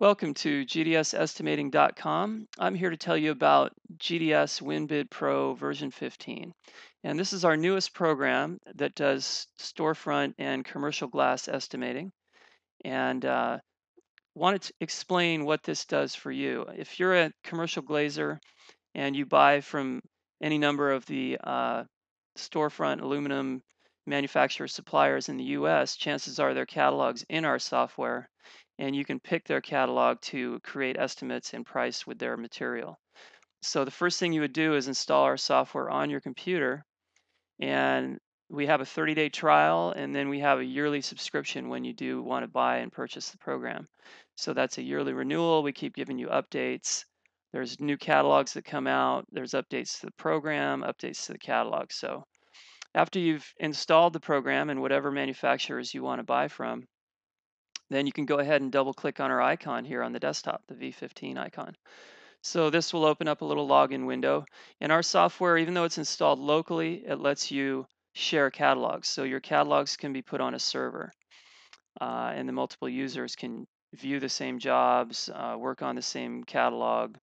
Welcome to GDSEstimating.com. I'm here to tell you about GDS WinBid Pro version 15. And this is our newest program that does storefront and commercial glass estimating. And wanted to explain what this does for you. If you're a commercial glazer and you buy from any number of the storefront aluminum manufacturer suppliers in the US, chances are their catalog's in our software, and you can pick their catalog to create estimates and price with their material. So the first thing you would do is install our software on your computer, and we have a 30-day trial, and then we have a yearly subscription when you do want to buy and purchase the program. So that's a yearly renewal. We keep giving you updates. There's new catalogs that come out. There's updates to the program, updates to the catalog. So after you've installed the program and whatever manufacturers you want to buy from, then you can go ahead and double click on our icon here on the desktop, the V15 icon. So this will open up a little login window. And our software, even though it's installed locally, it lets you share catalogs. So your catalogs can be put on a server and the multiple users can view the same jobs, work on the same catalog,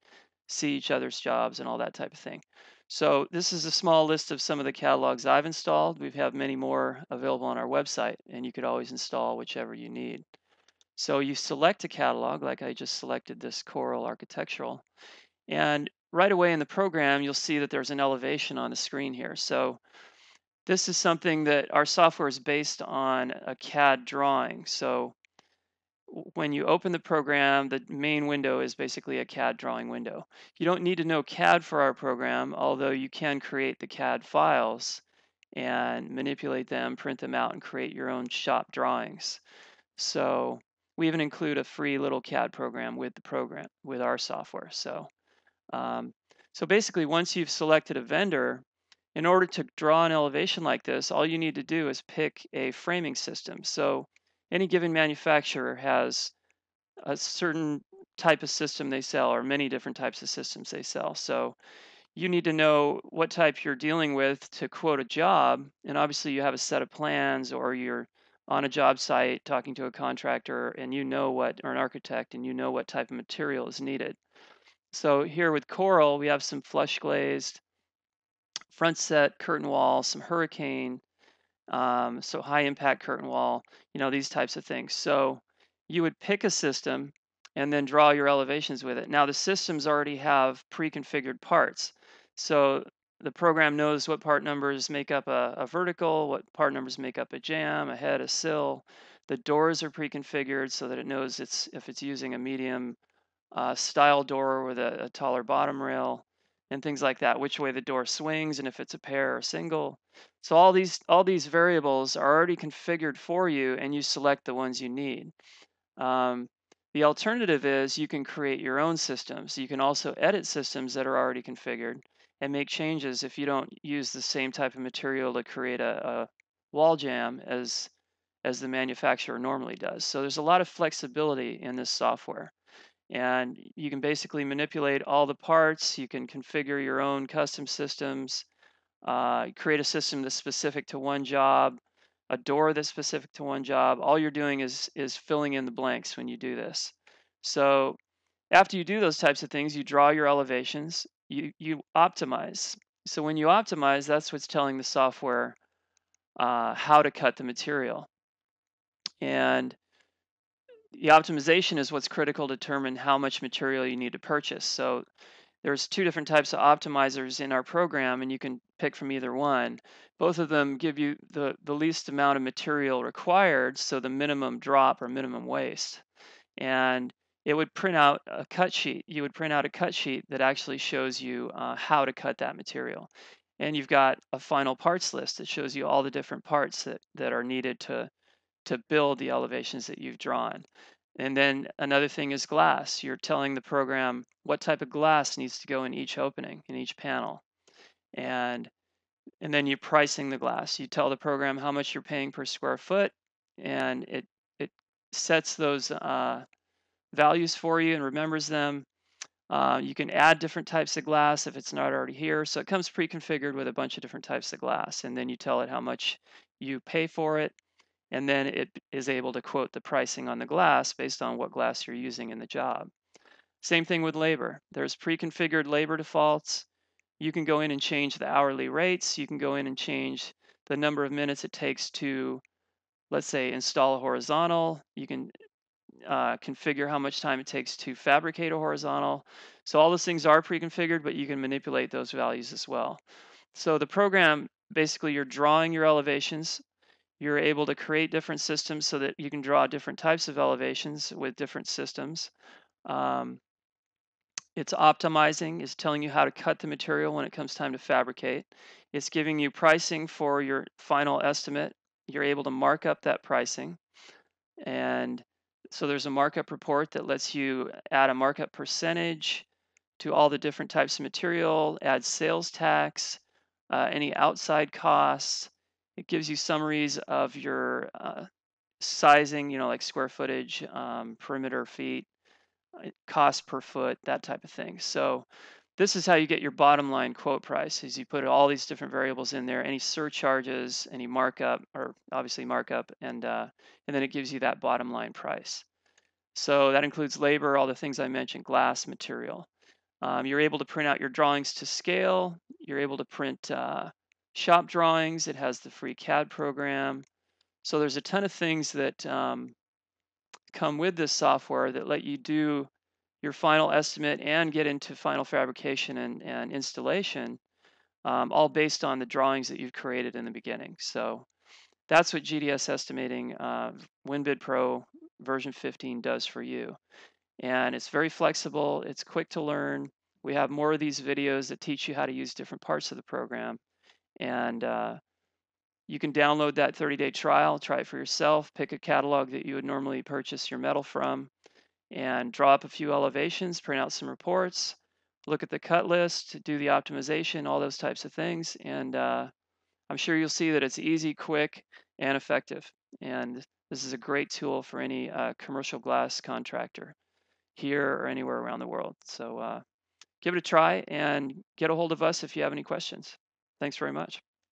see each other's jobs and all that type of thing. So this is a small list of some of the catalogs I've installed. We have many more available on our website, and you could always install whichever you need. So you select a catalog, like I just selected this Coral Architectural, and right away in the program, you'll see that there's an elevation on the screen here. So this is something that our software is based on a CAD drawing. So when you open the program, the main window is basically a CAD drawing window. You don't need to know CAD for our program, although you can create the CAD files and manipulate them, print them out, and create your own shop drawings. So we even include a free little CAD program, with our software. So, so basically, once you've selected a vendor, in order to draw an elevation like this, all you need to do is pick a framing system. So any given manufacturer has a certain type of system they sell, or many different types of systems they sell. So you need to know what type you're dealing with to quote a job, and obviously you have a set of plans, or you're on a job site talking to a contractor and you know what, or an architect, and you know what type of material is needed. So here with Coral, we have some flush glazed, front set curtain wall, some hurricane, so high impact curtain wall, you know, these types of things. So you would pick a system and then draw your elevations with it. Now the systems already have pre-configured parts. So the program knows what part numbers make up a vertical, what part numbers make up a jamb, a head, a sill. The doors are pre-configured so that it knows if it's using a medium style door with a taller bottom rail and things like that, which way the door swings and if it's a pair or single. So all these variables are already configured for you, and you select the ones you need. The alternative is you can create your own systems. You can also edit systems that are already configured and make changes if you don't use the same type of material to create a wall jamb as the manufacturer normally does. So there's a lot of flexibility in this software. And you can basically manipulate all the parts. You can configure your own custom systems, create a system that's specific to one job, a door that's specific to one job. All you're doing is filling in the blanks when you do this. So after you do those types of things, you draw your elevations. You optimize. So when you optimize, that's what's telling the software how to cut the material. And the optimization is what's critical to determine how much material you need to purchase. So there's two different types of optimizers in our program, and you can pick from either one. Both of them give you the least amount of material required, so the minimum drop or minimum waste. And it would print out a cut sheet. You would print out a cut sheet that actually shows you how to cut that material. And you've got a final parts list that shows you all the different parts that are needed to build the elevations that you've drawn. And then another thing is glass. You're telling the program what type of glass needs to go in each opening, in each panel. And then you're pricing the glass. You tell the program how much you're paying per square foot, and it sets those values for you and remembers them. You can add different types of glass if it's not already here. So it comes pre-configured with a bunch of different types of glass, and then you tell it how much you pay for it, and then it is able to quote the pricing on the glass based on what glass you're using in the job. Same thing with labor. There's pre-configured labor defaults. You can go in and change the hourly rates. You can go in and change the number of minutes it takes to, let's say, install a horizontal. You can configure how much time it takes to fabricate a horizontal. So all those things are pre-configured, but you can manipulate those values as well. So the program, basically you're drawing your elevations. You're able to create different systems so that you can draw different types of elevations with different systems. It's optimizing, it's telling you how to cut the material when it comes time to fabricate. It's giving you pricing for your final estimate. You're able to mark up that pricing. And so there's a markup report that lets you add a markup percentage to all the different types of material, add sales tax, any outside costs. It gives you summaries of your sizing, you know, like square footage, perimeter feet, cost per foot, that type of thing. So this is how you get your bottom line quote price, is you put all these different variables in there, any surcharges, any markup, or obviously markup, and then it gives you that bottom line price. So that includes labor, all the things I mentioned, glass, material. You're able to print out your drawings to scale. You're able to print shop drawings. It has the free CAD program. So there's a ton of things that come with this software that let you do your final estimate and get into final fabrication and installation, all based on the drawings that you've created in the beginning. So that's what GDS Estimating WinBid Pro version 15 does for you. And it's very flexible. It's quick to learn. We have more of these videos that teach you how to use different parts of the program. And you can download that 30-day trial, try it for yourself, pick a catalog that you would normally purchase your metal from, and draw up a few elevations, print out some reports, look at the cut list, do the optimization, all those types of things. And I'm sure you'll see that it's easy, quick, and effective. And this is a great tool for any commercial glass contractor here or anywhere around the world. So give it a try and get a hold of us if you have any questions. Thanks very much.